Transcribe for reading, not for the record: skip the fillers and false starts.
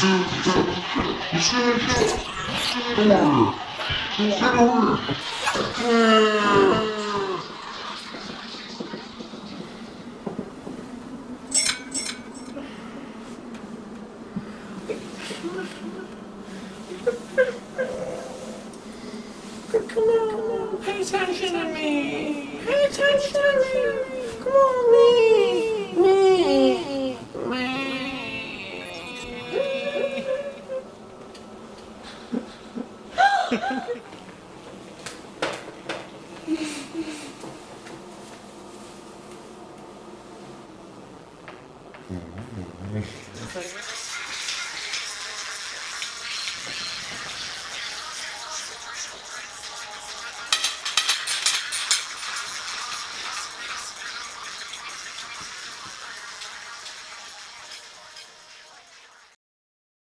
Come on, pay attention to me. Pay attention to me. Come on, me.